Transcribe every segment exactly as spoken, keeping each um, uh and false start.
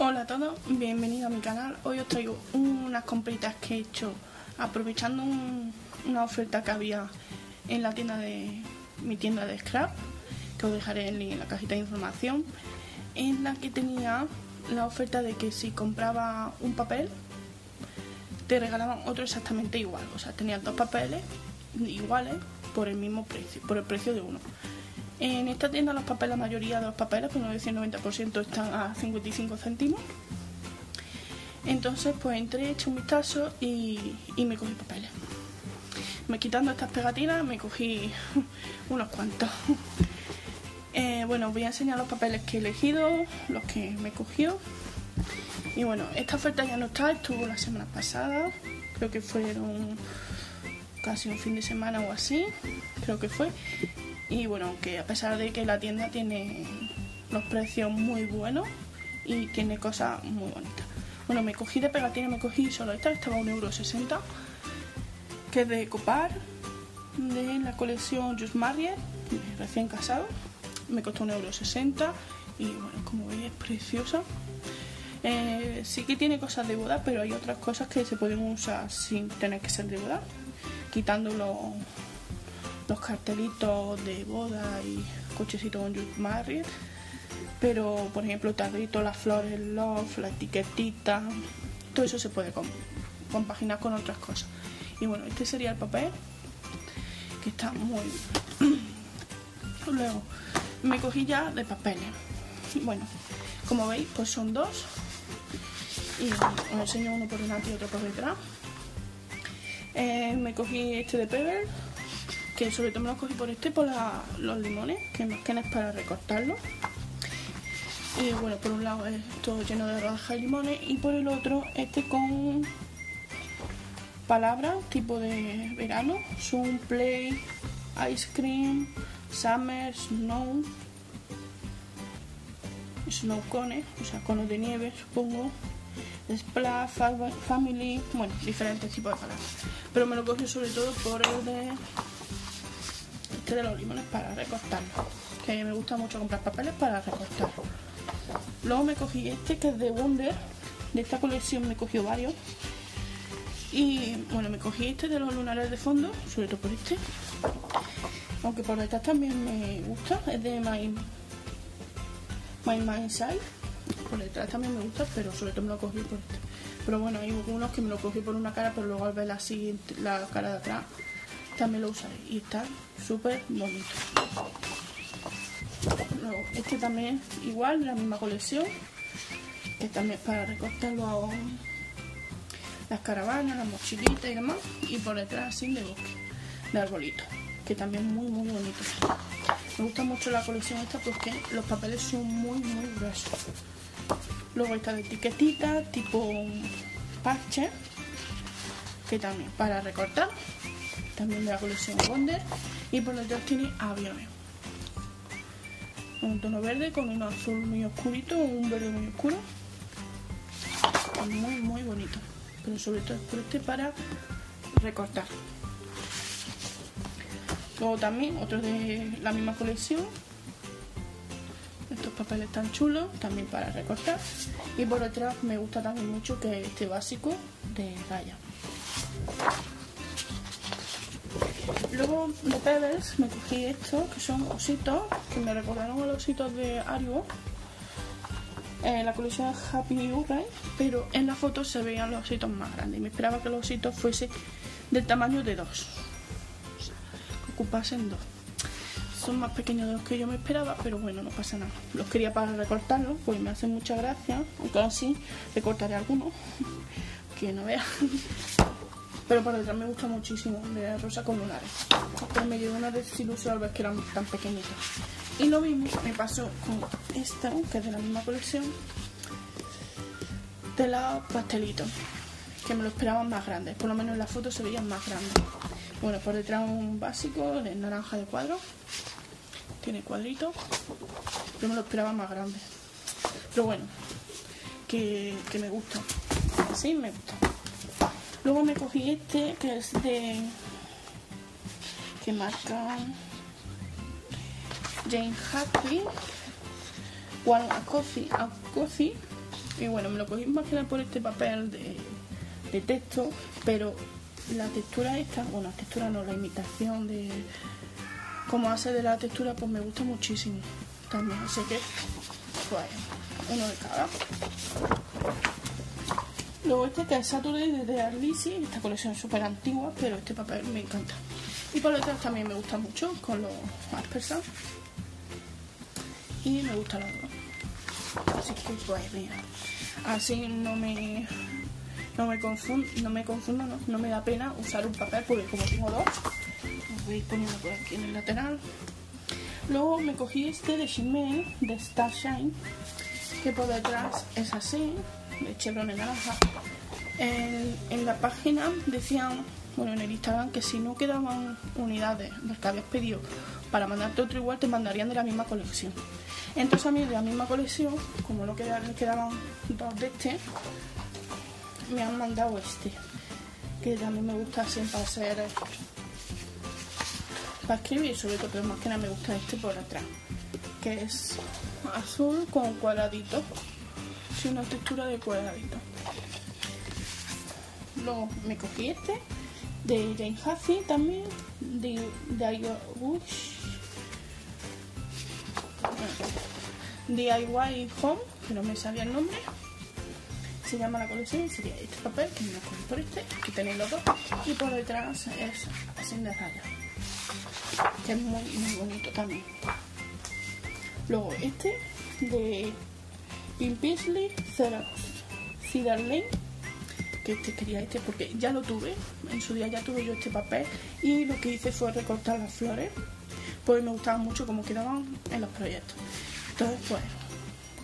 Hola a todos, bienvenidos a mi canal. Hoy os traigo unas compritas que he hecho aprovechando un, una oferta que había en la tienda de mi tienda de scrap, que os dejaré en, en la cajita de información, en la que tenía la oferta de que si compraba un papel te regalaban otro exactamente igual. O sea, tenías dos papeles iguales por el mismo precio, por el precio de uno. En esta tienda los papeles, la mayoría de los papeles, por no decir noventa por ciento, están a cincuenta y cinco céntimos. Entonces pues entré, eché un vistazo y, y me cogí papeles. Me quitando estas pegatinas me cogí unos cuantos. Eh, bueno, os voy a enseñar los papeles que he elegido, los que me cogió. Y bueno, esta oferta ya no está, estuvo la semana pasada. Creo que fueron casi un fin de semana o así, creo que fue. Y bueno, que a pesar de que la tienda tiene los precios muy buenos y tiene cosas muy bonitas. Bueno, me cogí de pegatina, me cogí solo esta, estaba a un euro sesenta, que es de Copar, de la colección Just Married, recién casado. Me costó un euro sesenta y bueno, como veis es preciosa. Eh, sí que tiene cosas de boda, pero hay otras cosas que se pueden usar sin tener que ser de boda, quitando los... los cartelitos de boda y cochecitos con Just Married, pero por ejemplo tarritos, las flores love, la etiquetita, todo eso se puede compaginar con otras cosas. Y bueno, este sería el papel, que está muy bien. Luego me cogí ya de papeles. Bueno, como veis pues son dos y os enseño uno por delante y otro por detrás. Eh, me cogí este de Pebble, que sobre todo me los cogí por este y por la, los limones, que más que nada es para recortarlos. Y bueno, por un lado es todo lleno de rodajas de limones y por el otro este con palabras tipo de verano, sun, play, ice cream, summer, snow, snow cones, o sea conos de nieve supongo, splash, family, bueno, diferentes tipos de palabras, pero me lo cogí sobre todo por el de de los limones para recortarlos, que me gusta mucho comprar papeles para recortarlos. Luego me cogí este, que es de Wonder, de esta colección me cogió varios. Y bueno, me cogí este de los lunares de fondo, sobre todo por este, aunque por detrás también me gusta, es de My My Mindsight, por detrás también me gusta, pero sobre todo me lo cogí por este. Pero bueno, hay unos que me lo cogí por una cara, pero luego al ver la siguiente, la cara de atrás, también lo usaré y está súper bonito. Luego, este también igual, la misma colección, que también es para recortarlo a las caravanas, las mochilitas y demás, y por detrás así de bosque, de arbolito, que también es muy muy bonito. Me gusta mucho la colección esta porque los papeles son muy muy gruesos. Luego esta de etiquetita tipo parche, que también para recortar, también de la colección Wonder, y por detrás tiene aviones, un tono verde con un azul muy oscurito, un verde muy oscuro, muy muy bonito, pero sobre todo es por este para recortar. Luego también otro de la misma colección, estos papeles tan chulos, también para recortar, y por detrás me gusta también mucho, que es este básico de Gaia. Luego de Pebbles me cogí estos, que son ositos, que me recordaron a los ositos de Ario, eh, la colección Happy U K, pero en la foto se veían los ositos más grandes y me esperaba que los ositos fuesen del tamaño de dos, o sea, que ocupasen dos. Son más pequeños de los que yo me esperaba, pero bueno, no pasa nada, los quería para recortarlos, pues me hacen mucha gracia, aunque así recortaré algunos, que no vean. Pero por detrás me gusta muchísimo, de rosa con lunares. Pero me dio una desilusión al ver que eran tan pequeñitos. Y lo mismo me pasó con esta, que es de la misma colección, de los pastelitos, que me lo esperaban más grandes. Por lo menos en la foto se veían más grandes. Bueno, por detrás un básico de naranja de cuadro. Tiene cuadritos. Yo me lo esperaba más grande. Pero bueno, que, que me gusta. Así me gusta. Luego me cogí este, que es de... que marca... Jane Happy, One a Coffee, a Coffee, Y bueno, me lo cogí más que nada por este papel de, de texto, pero la textura esta, bueno, la textura no, la imitación de cómo hace de la textura, pues me gusta muchísimo también. Así que, pues, uno de cada. Luego este que es Saturday de Arbisi, esta colección es súper antigua, pero este papel me encanta. Y por detrás también me gusta mucho, con los aspersas. Y me gusta la dos. Así que, pues, mira, así no me... No me confundo, no me confundo, no, no me da pena usar un papel porque como tengo dos, os voy a ir poniendo por aquí en el lateral. Luego me cogí este de Shimelle, de Starshine, que por detrás es así, de chevron en naranja. En, en la página decían, bueno, en el Instagram, que si no quedaban unidades del que habías pedido para mandarte otro igual, te mandarían de la misma colección. Entonces a mí de la misma colección, como no quedaban, quedaban dos de este, me han mandado este, que también me gusta siempre hacer para escribir, sobre todo, pero más que nada me gusta este por atrás, que es azul con cuadraditos, es una textura de cuadraditos. Luego me cogí este de Jane Happy también, de, de Ayogush, D I Y Home, que no me sabía el nombre. Se llama la colección, sería este papel que me lo compré por este, aquí tenéis los dos, y por detrás es así de rayas, que es muy, muy bonito también. Luego este de Pimpisley, Cedar Lane, que este quería este porque ya lo tuve, en su día ya tuve yo este papel, y lo que hice fue recortar las flores, pues me gustaban mucho como quedaban en los proyectos. Entonces, pues,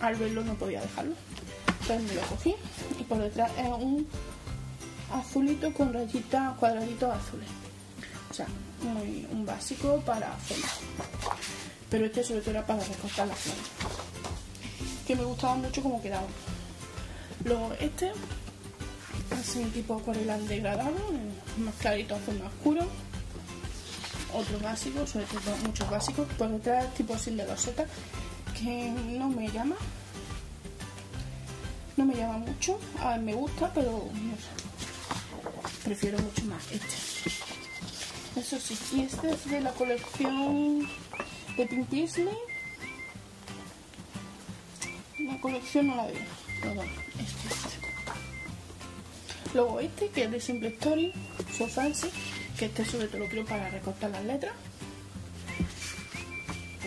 al verlo no podía dejarlo. Entonces me lo cogí, y por detrás es un azulito con rayitas, cuadraditos azules. O sea, muy, un básico para hacerlo. Pero este sobre todo era para recortar las flores, que me gustaba mucho como quedaba. Luego este, así tipo acuarelán degradado, más clarito, azul más oscuro. Otro básico, sobre todo muchos básicos. Por detrás tipo así de roseta, que no me llama. No me llama mucho, a ver, me gusta, pero no sé, prefiero mucho más este. Eso sí, y este es de la colección de Pimpisley. La colección no la veo, perdón, este, este. Luego este, que es de Simple Story, So Fancy, que este sobre todo lo quiero para recortar las letras,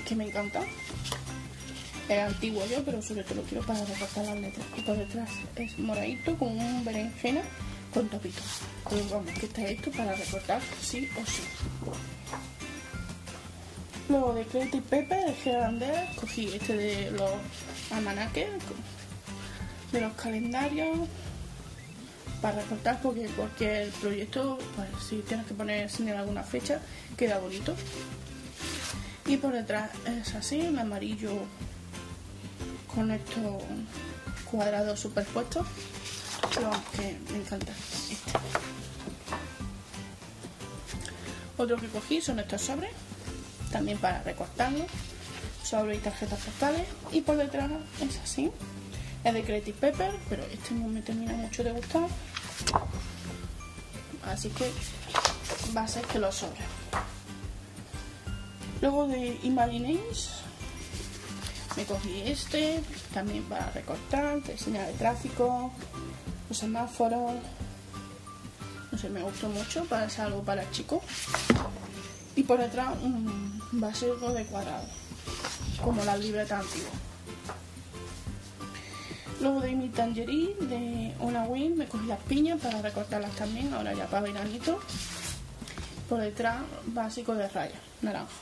que me encanta. Es antiguo yo, pero sobre todo lo quiero para recortar las letras. Y por detrás es moradito con un berenjena con topito. Pero vamos, que está esto para recortar sí o sí. Luego de Creative Pepper, de Gerandera, cogí este de los almanaques, de los calendarios, para recortar, porque cualquier proyecto, pues si tienes que poner, señalar alguna fecha, queda bonito. Y por detrás es así, en amarillo, con estos cuadrados superpuestos, que me encantan. Este. Otro que cogí son estos sobres, también para recortarlos, sobres y tarjetas postales. Y por detrás es así, es de Creative Paper, pero este no me termina mucho de gustar, así que va a ser que los sobres. Luego de Imaginings me cogí este, también para recortar, señal de tráfico, los semáforos, no sé, me gustó mucho, para hacer algo para chicos. Y por detrás un básico de cuadrado, como la libreta antigua. Luego de mi Tangerine, de una win, me cogí las piñas para recortarlas también, ahora ya para veranito. Por detrás, básico de raya, naranja.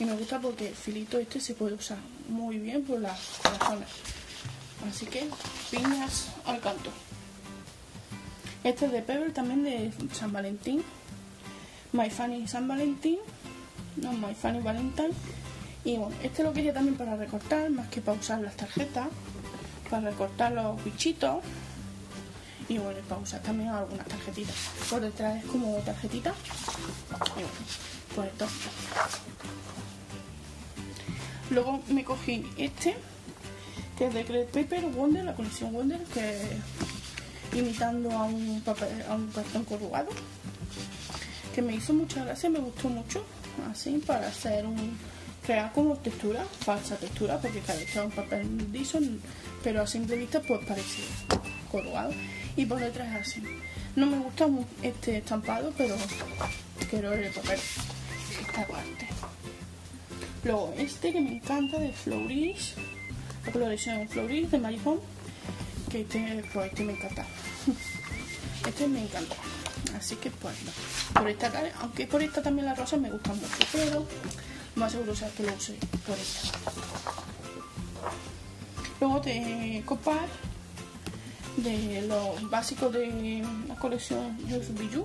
Y me gusta porque el filito este se puede usar muy bien por las corazones. Así que piñas al canto. Este es de Pebble, también de San Valentín. My Fanny San Valentín. No, My Fanny Valentine. Y bueno, este lo quería también para recortar, más que para usar las tarjetas. Para recortar los bichitos. Y bueno, para usar también algunas tarjetitas. Por detrás es como tarjetita. Y bueno, por esto. Luego me cogí este, que es de Crepe Paper, Wonder, la colección Wonder, que imitando a un papel, a un cartón corrugado, que me hizo mucha gracia, me gustó mucho, así para hacer un, crear como textura, falsa textura, porque claro, está un papel liso, pero a simple vista pues parece corrugado, y por detrás así. No me gusta este estampado, pero quiero el papel, esta parte. Luego este que me encanta de Floris, la coloración Floris de Maripón, que este, pues este me encanta, este me encanta, así que pues no. Por esta cara, aunque por esta también las rosas me gustan mucho, pero más seguro es que lo use por esta. Luego de Copar, de los básicos de la colección Bijou,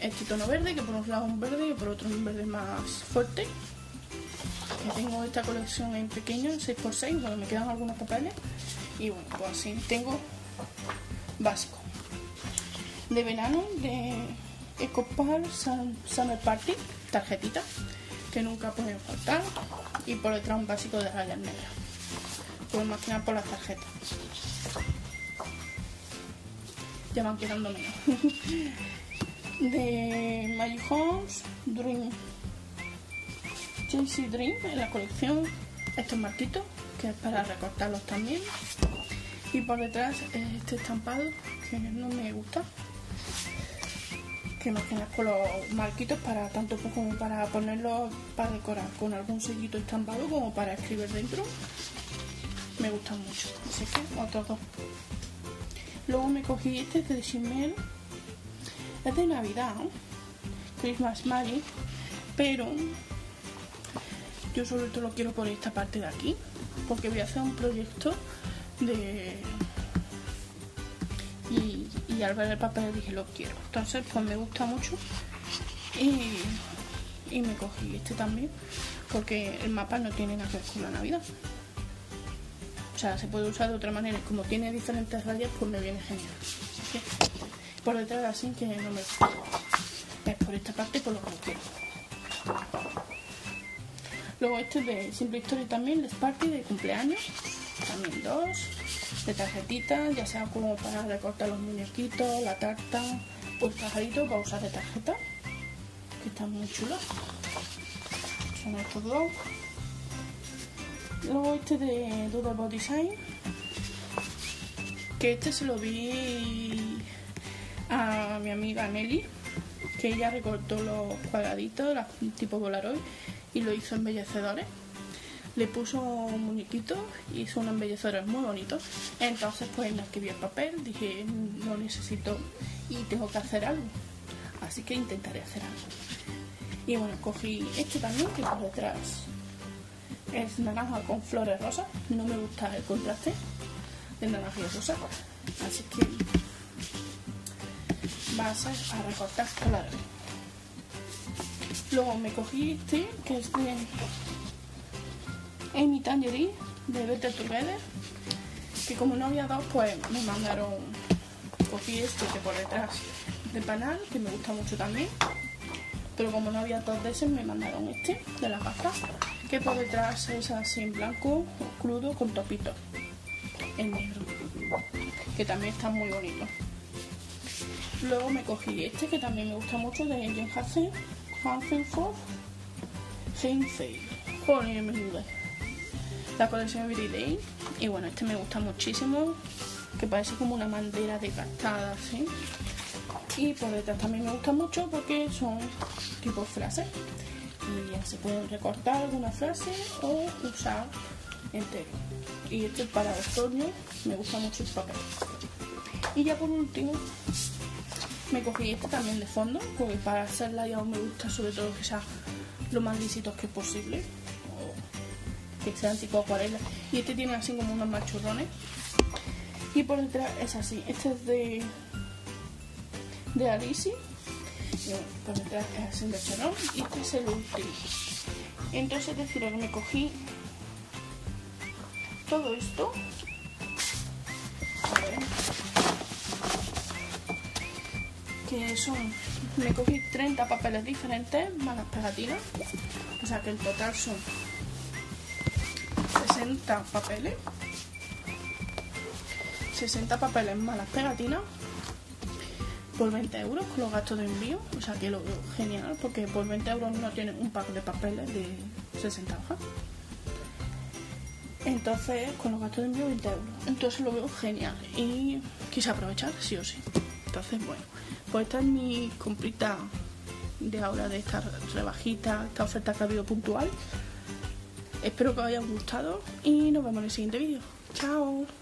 este tono verde, que por un lado es un verde y por otro es un verde más fuerte. Que tengo esta colección en pequeño, en seis por seis, bueno, me quedan algunos papeles y bueno, pues así tengo básico. De verano, de Copar Summer Party, tarjetita, que nunca pueden faltar, y por detrás un básico de rayas negras, pues más que nada por las tarjetas. Ya van quedando menos. De Magic Home, Dream, J C Dream, en la colección, estos marquitos, que es para recortarlos también. Y por detrás este estampado, que no me gusta, que imaginas con los marquitos, para tanto pues como para ponerlos, para decorar con algún sellito estampado como para escribir dentro. Me gustan mucho, así que otros dos. Luego me cogí este que es de Shimelle, es de Navidad, ¿no? Christmas Magic, pero yo sobre todo lo quiero por esta parte de aquí, porque voy a hacer un proyecto de... y, y al ver el papel dije lo quiero, entonces pues me gusta mucho y, y me cogí este también, porque el mapa no tiene nada que ver con la Navidad. O sea, se puede usar de otra manera, como tiene diferentes rayas pues me viene genial. Así que, por detrás así que no me gusta. Es por esta parte por lo que quiero. Luego este de Simple Story también, les party de cumpleaños. También dos. De tarjetitas, ya sea como para recortar los muñequitos, la tarta o el pajarito para usar de tarjeta. Que están muy chulos. Son estos dos. Luego este de Double Design, que este se lo vi a mi amiga Nelly, que ella recortó los cuadraditos, las, tipo Polaroid, y lo hizo embellecedores. Le puso muñequitos, hizo unos embellecedores muy bonitos. Entonces pues me escribí el papel, dije lo necesito y tengo que hacer algo, así que intentaré hacer algo. Y bueno, cogí este también, que por detrás es naranja con flores rosas. No me gusta el contraste de naranja y rosa, así que va a ser a recortar flores. Luego me cogí este, que es de Amy Tangerine, de Vete Together, que como no había dado pues me mandaron. Cogí este que por detrás de panal, que me gusta mucho también, pero como no había dos de ese me mandaron este de la pasta, que por detrás es así en blanco crudo con topitos en negro, que también está muy bonito. Luego me cogí este que también me gusta mucho, de Jane Happy, Hansen for Sensei, joder, me duda, la colección Every Day. Y bueno, este me gusta muchísimo, que parece como una bandera desgastada así. Y por detrás también me gusta mucho porque son tipo frases, y ya se pueden recortar alguna frase o usar entero. Y este para otoño, me gusta mucho el papel. Y ya por último me cogí este también de fondo, porque para hacer la D I Y me gusta sobre todo que sea lo más lisitos que posible, o que sean tipo acuarela. Y este tiene así como unos machurrones, y por detrás es así. Este es de de Arbisi. Y bueno, por detrás es así de charón, y este es el último. Entonces deciros que me cogí todo esto. A ver, que son, me cogí treinta papeles diferentes más las pegatinas, o sea que en total son sesenta papeles. sesenta papeles más las pegatinas por veinte euros con los gastos de envío. O sea que lo veo genial porque por veinte euros uno tiene un pack de papeles de sesenta hojas. Entonces con los gastos de envío veinte euros. Entonces lo veo genial y quise aprovechar sí o sí. Entonces bueno, pues esta es mi comprita de ahora, de esta rebajita, esta oferta que ha habido puntual. Espero que os haya gustado y nos vemos en el siguiente vídeo. ¡Chao!